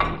Oh.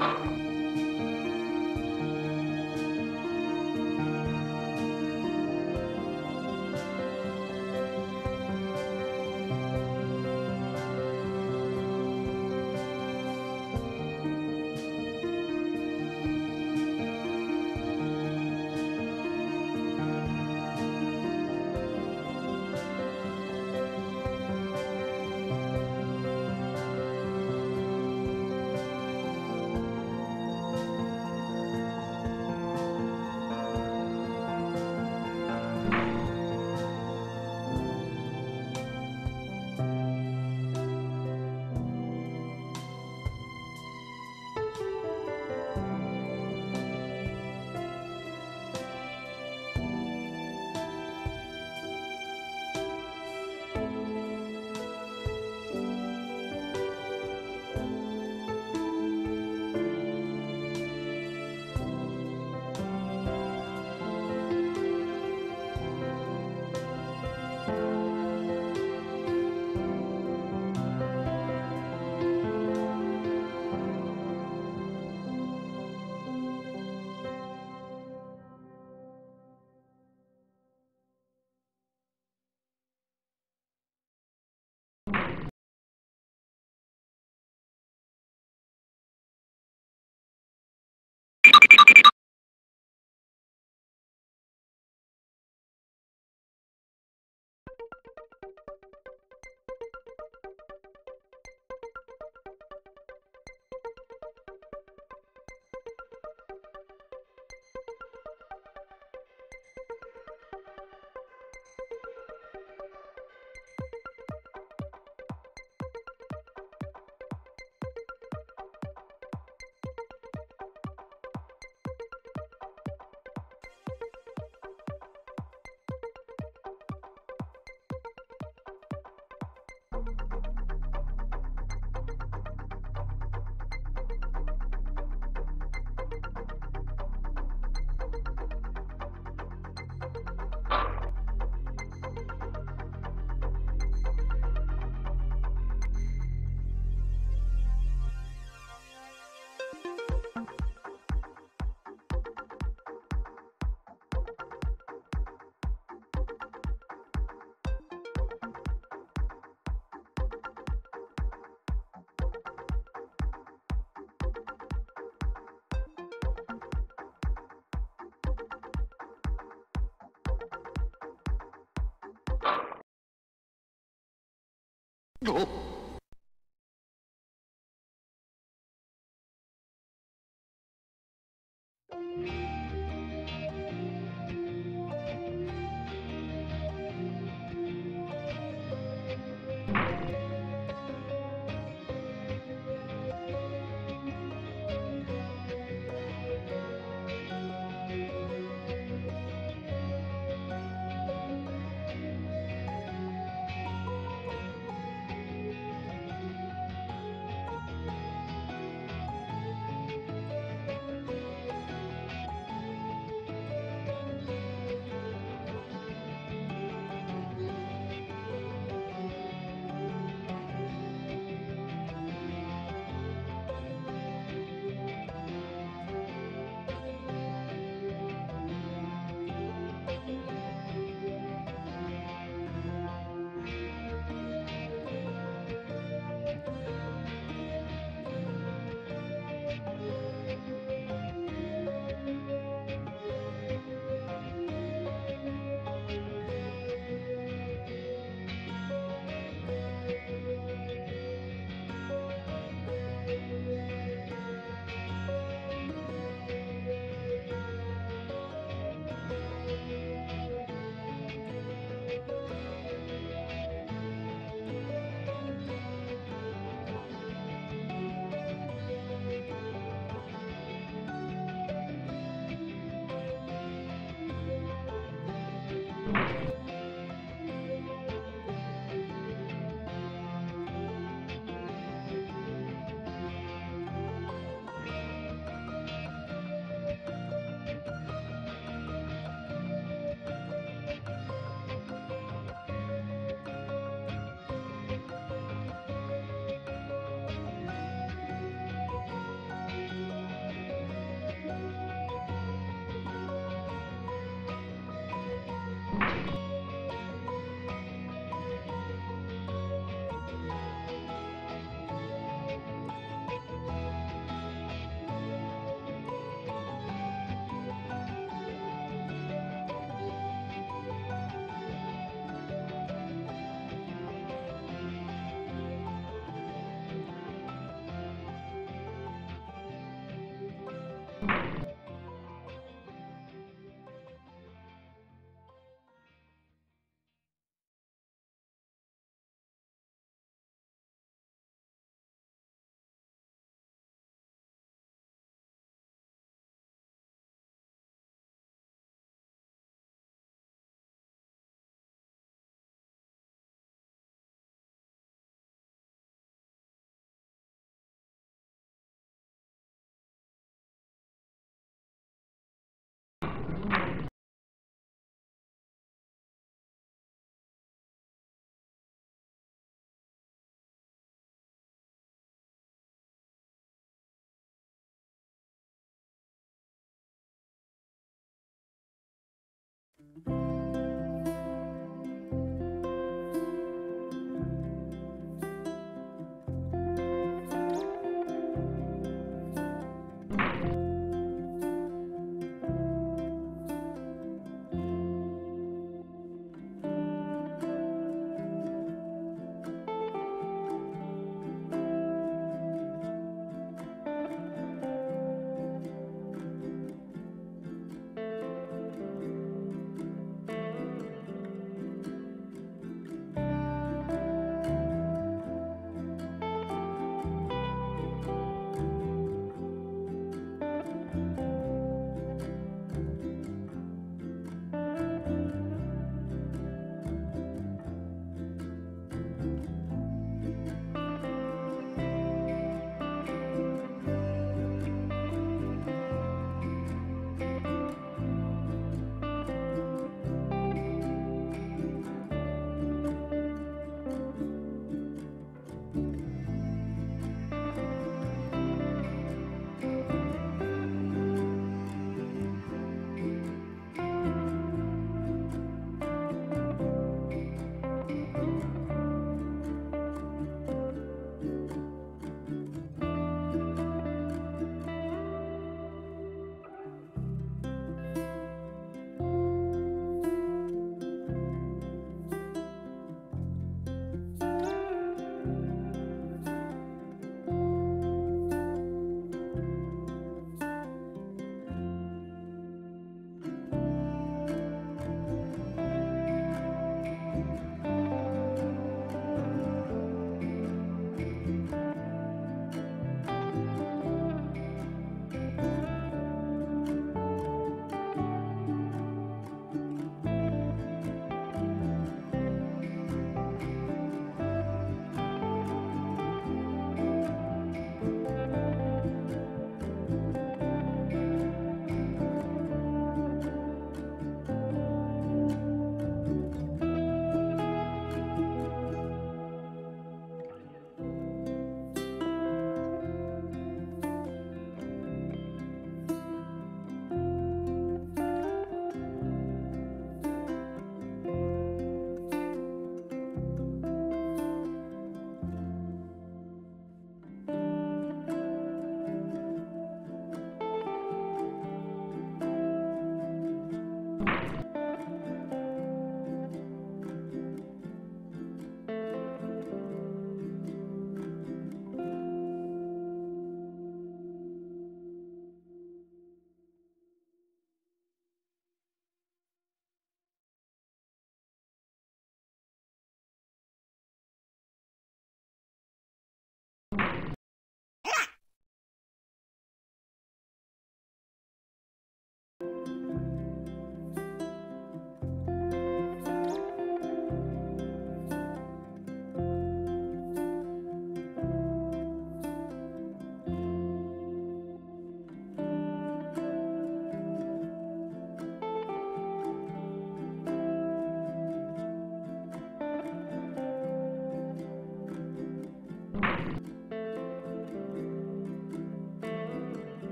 Oh.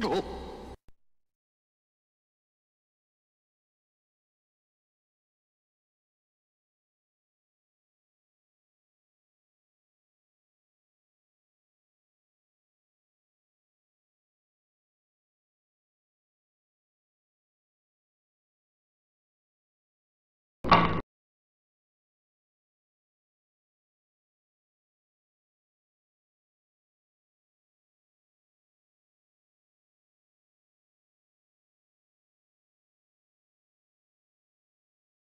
Oh.